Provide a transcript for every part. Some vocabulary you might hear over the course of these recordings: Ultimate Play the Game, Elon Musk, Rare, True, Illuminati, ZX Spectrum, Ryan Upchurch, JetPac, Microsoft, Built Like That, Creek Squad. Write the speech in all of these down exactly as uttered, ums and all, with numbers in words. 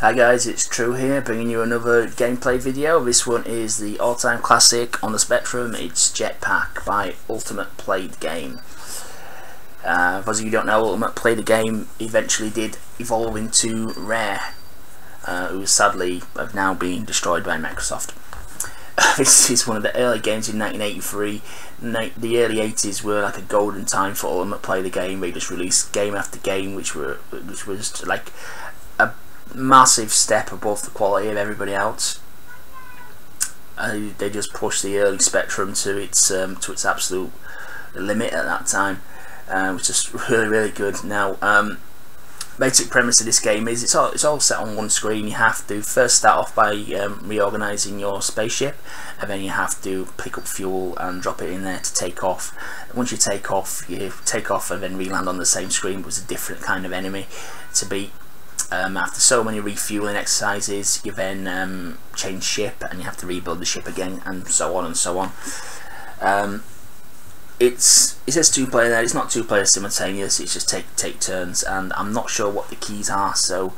Hi guys, it's True here, bringing you another gameplay video. This one is the all-time classic on the Spectrum. It's JetPac by Ultimate Play the Game. Uh, for those of you who don't know, Ultimate Play the Game eventually did evolve into Rare, uh, who sadly have now been destroyed by Microsoft. This is one of the early games in nineteen eighty-three. The early eighties were like a golden time for Ultimate Play the Game. They just released game after game, which were which was like a massive step above the quality of everybody else. Uh, they just pushed the early Spectrum to its um, to its absolute limit at that time, uh, which is really really good. Now, um, basic premise of this game is it's all it's all set on one screen. You have to first start off by um, reorganizing your spaceship, and then you have to pick up fuel and drop it in there to take off. Once you take off, you take off and then re-land on the same screen, but it's a different kind of enemy to beat. Um, after so many refueling exercises, you then um, change ship and you have to rebuild the ship again, and so on and so on. Um, It's, it says two player there, it's not two player simultaneous, it's just take take turns, and I'm not sure what the keys are, so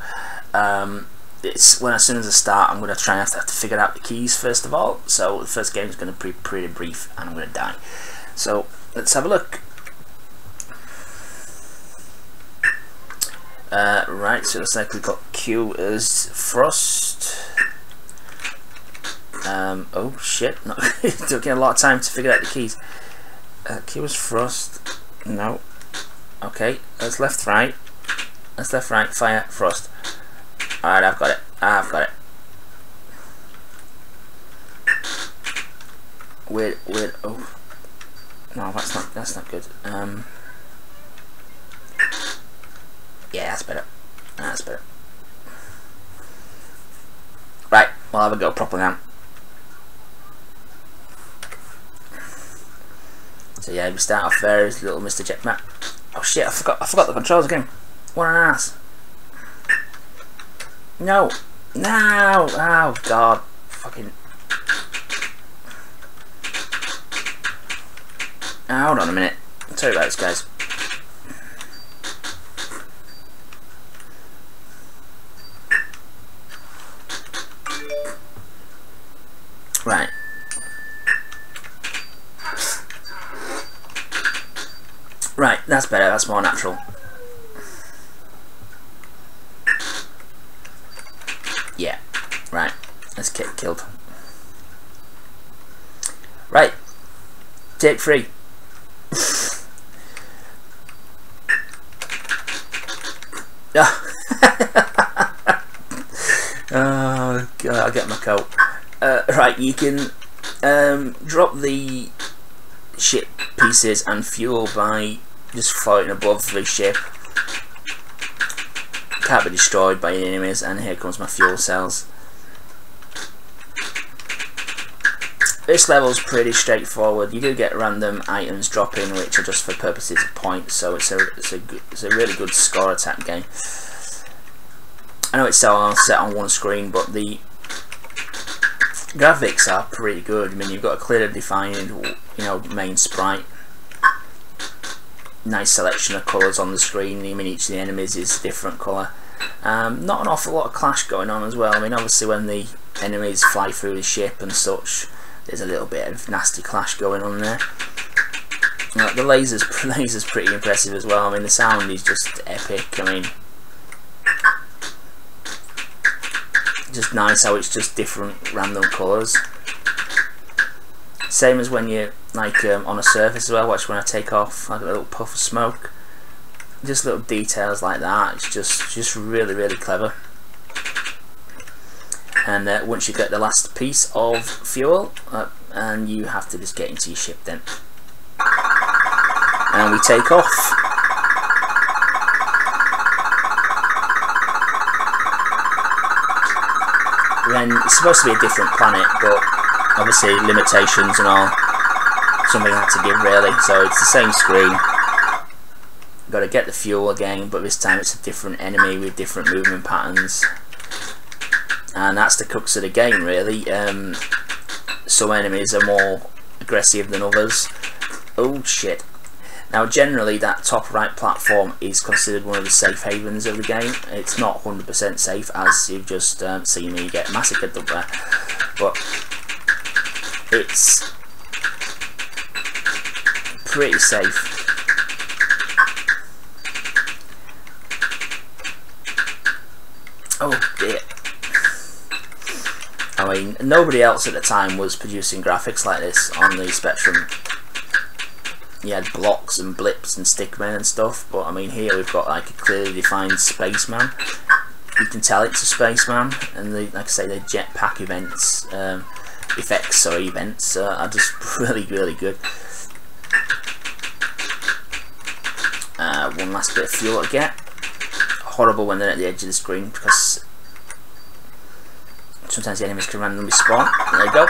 um, it's when as soon as I start I'm going to try and have to, have to figure out the keys first of all, so the first game is going to be pretty brief and I'm going to die. So let's have a look. Uh, right, so let's click on Q as Frost. Um, oh shit, not taking a lot of time to figure out the keys. Uh, Q is Frost. No. Okay. That's left, right. That's left, right. Fire, Frost. Alright, I've got it. I've got it. Weird, weird. Oh. No, that's not, that's not good. Um. Yeah, that's better. That's better. Right. We'll have a go properly now. So yeah, we start off there as little Mister Jetpac. Oh shit, I forgot I forgot the controls again. What an ass. No. No. Oh god. Fucking. Oh, hold on a minute. I'll tell you about this, guys. Right. Right, that's better, that's more natural. Yeah, right, let's get killed. Right, take three. Oh. Oh, God, I'll get my coat. Uh, right, you can um, drop the ship pieces and fuel by just floating above the ship. Can't be destroyed by enemies, and here comes my fuel cells. This level's pretty straightforward. You do get random items dropping, which are just for purposes of points, so it's a it's a good, it's a really good score attack game. I know it's all set on one screen, but the graphics are pretty good. I mean, you've got a clearly defined, you know, main sprite. Nice selection of colours on the screen. I mean, each of the enemies is a different colour. Um, not an awful lot of clash going on as well. I mean, obviously when the enemies fly through the ship and such, there's a little bit of nasty clash going on there. Like, the laser's, laser's pretty impressive as well. I mean, the sound is just epic. I mean, just nice how it's just different random colours. Same as when you're like um, on a surface as well. Watch when I take off, like a little puff of smoke. Just little details like that. It's just just really really clever. And uh, once you get the last piece of fuel, uh, and you have to just get into your ship then. And we take off. Then it's supposed to be a different planet, but obviously limitations and all, something I had to give really, so it's the same screen. Got to get the fuel again, but this time it's a different enemy with different movement patterns, and that's the crux of the game really. Um, some enemies are more aggressive than others. Oh shit. Now generally that top right platform is considered one of the safe havens of the game. It's not one hundred percent safe, as you've just um, seen me get massacred up there, but it's pretty safe. Oh dear. I mean, nobody else at the time was producing graphics like this on the Spectrum. You had blocks and blips and stickmen and stuff, but I mean here we've got like a clearly defined spaceman. You can tell it's a spaceman, and the, like I say, the jetpac events, um, effects or events uh, are just really, really good. Uh, one last bit of fuel to get. Horrible when they're at the edge of the screen, because sometimes the enemies can randomly spawn. There you go.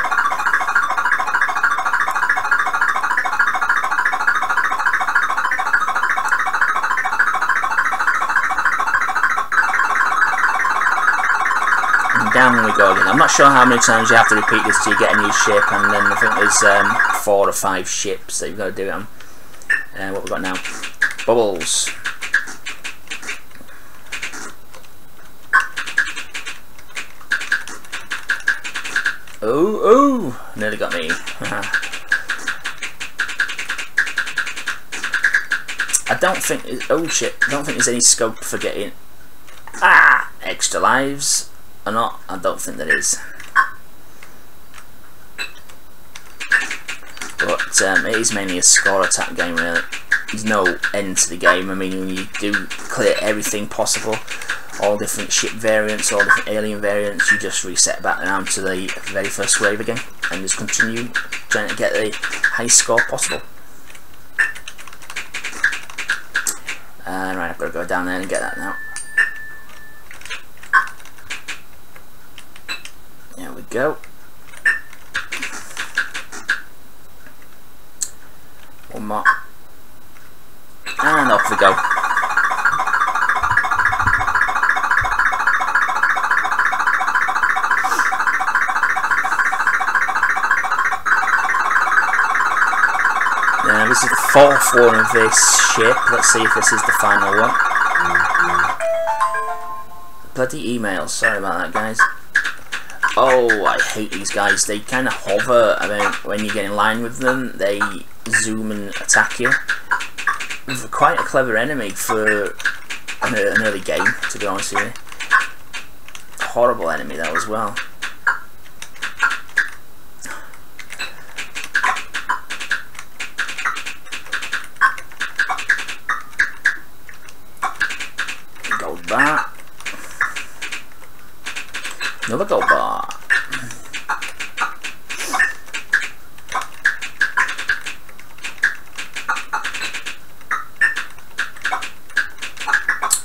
And down we go again. I'm not sure how many times you have to repeat this till you get a new ship, and then I think there's um, four or five ships that you've got to do it on. And uh, what we've got now? Bubbles. Oh, oh, nearly got me. I don't think, oh shit, I don't think there's any scope for getting ah, extra lives or not. I don't think there is. But um, it is mainly a score attack game really. There's no end to the game. I mean, when you do clear everything possible, all different ship variants, all different alien variants, you just reset back down to the very first wave again and just continue trying to get the highest score possible. Uh, right, I've got to go down there and get that now. There we go. One more. And off we go. This is the fourth one of this ship. Let's see if this is the final one. Mm-hmm. Bloody emails. Sorry about that, guys. Oh, I hate these guys. They kind of hover. I mean, when you get in line with them, they zoom and attack you. They're quite a clever enemy for an early game, to be honest with you. A horrible enemy, though, as well. That. Another gold bar.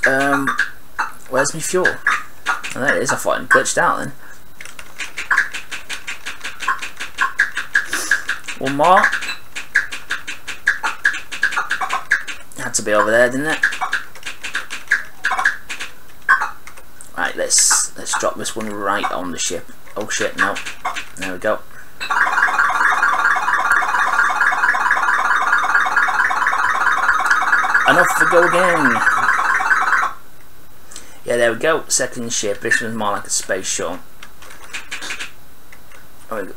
Um, where's my fuel? Oh, there it is. I thought it glitched out then. One more. Had to be over there, didn't it? Right, let's let's drop this one right on the ship. Oh shit, no. There we go. And off we go again. Yeah, there we go. Second ship. This one's more like a space shuttle.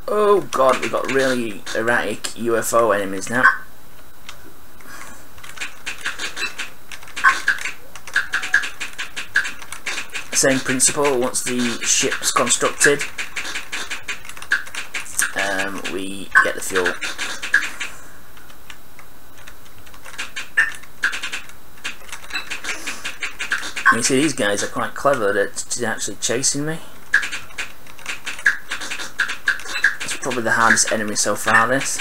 Oh god, we've got really erratic U F O enemies now. Same principle. Once the ship's constructed, um, we get the fuel. And you see, these guys are quite clever. They're, they're actually chasing me. It's probably the hardest enemy so far, this.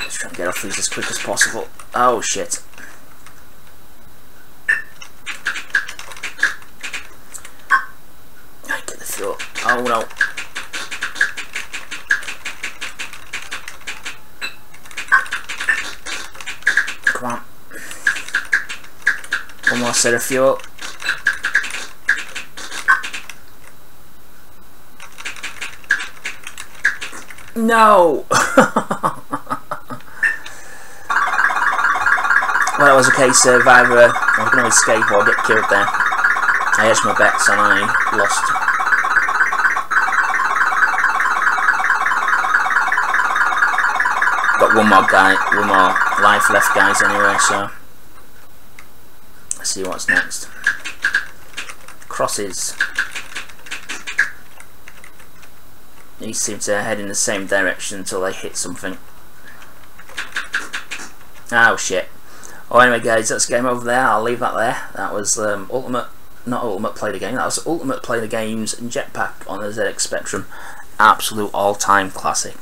Let's try and get off these as quick as possible. Oh shit. Oh no. Come on. One more set of fuel. No! Well, it was a case of either uh, I can always escape or get killed there. I edged my bets and I lost. Got one more guy, one more life left, guys. Anyway, so let's see what's next. Crosses. These seem to head in the same direction until they hit something. Oh shit. Oh, anyway, guys, that's game over there. I'll leave that there. That was um, Ultimate, not Ultimate Play the Game, that was Ultimate Play the Game's JetPac on the Z X Spectrum. Absolute all-time classic.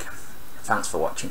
Thanks for watching.